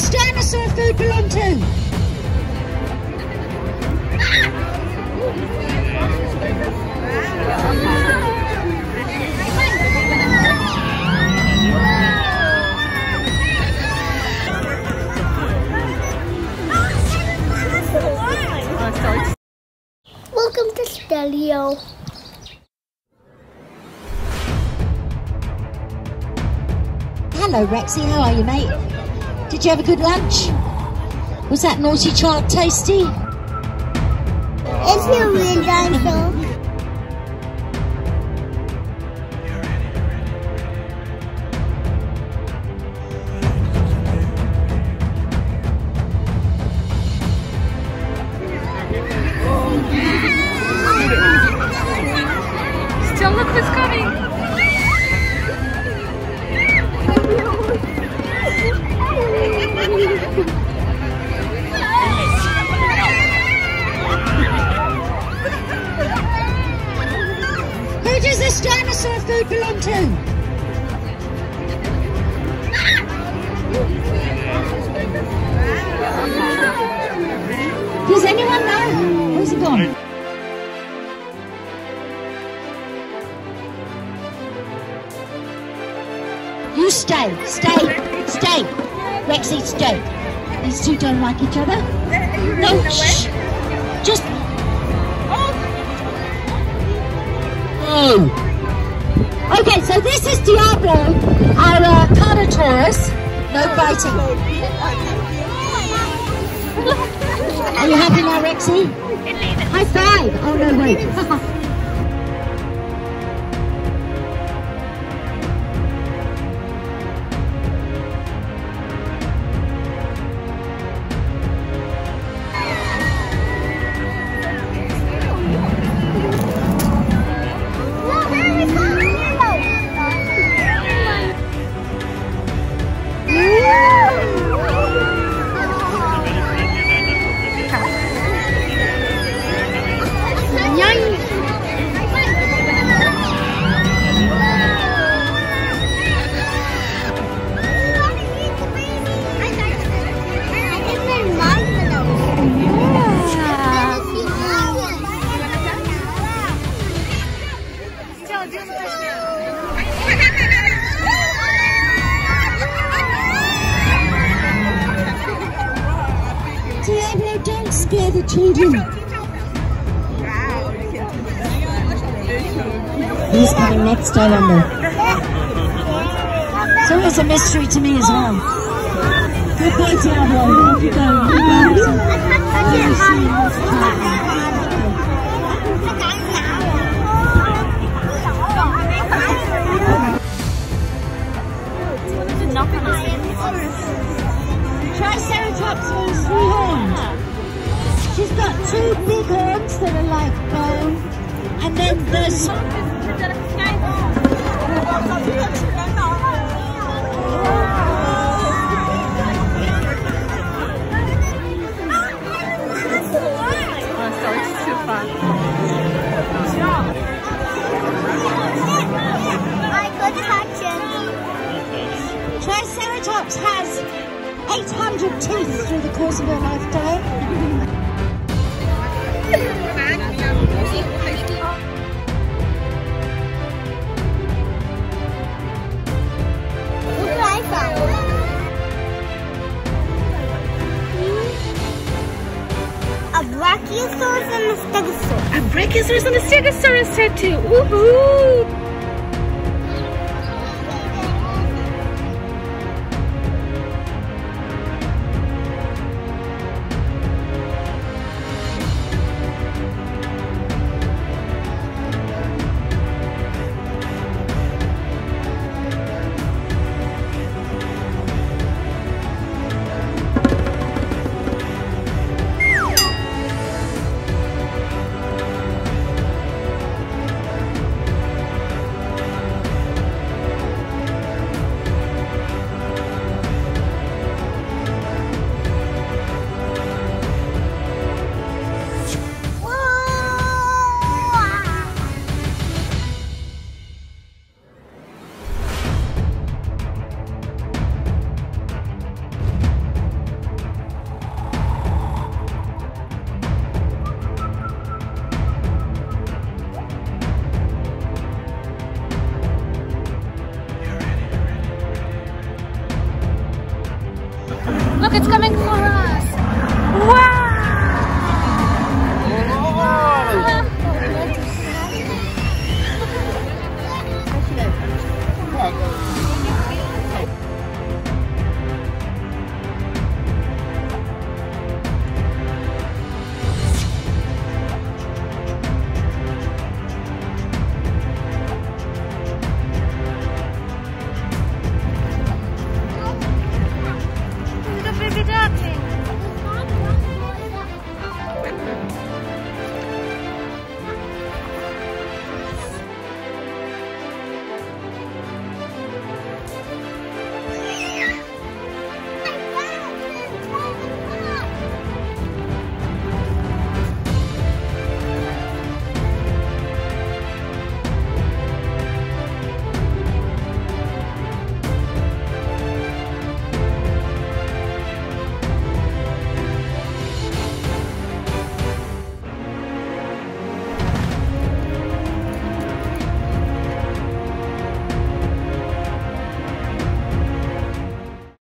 this dinosaur food belong to? Welcome to Steleo. Hello Rexy, how are you mate? Did you have a good lunch? Was that naughty child tasty? It's no real dinosaur. Still look who's coming. Who does this dinosaur food belong to? Does anyone know? Where's it gone? You stay, stay, stay. Rexy, stay. These two don't like each other. No, shh. Just. Oh. Okay, so this is Diablo, our Carnotaurus. No biting. Are you happy now, Rexy? High five. Oh, no, wait. Diablo, don't scare the children. He's coming next, I wonder. It's always a mystery to me as well. Good boy, Diablo. Where you going? Triceratops was three-horned. She's got two big horns that are like bone, and then there's... Triceratops has 800 teeth through the course of her lifetime. A brachiosaurus and a stegosaurus. A brachiosaurus and a stegosaurus tattoo. Woohoo! Look, it's coming for us.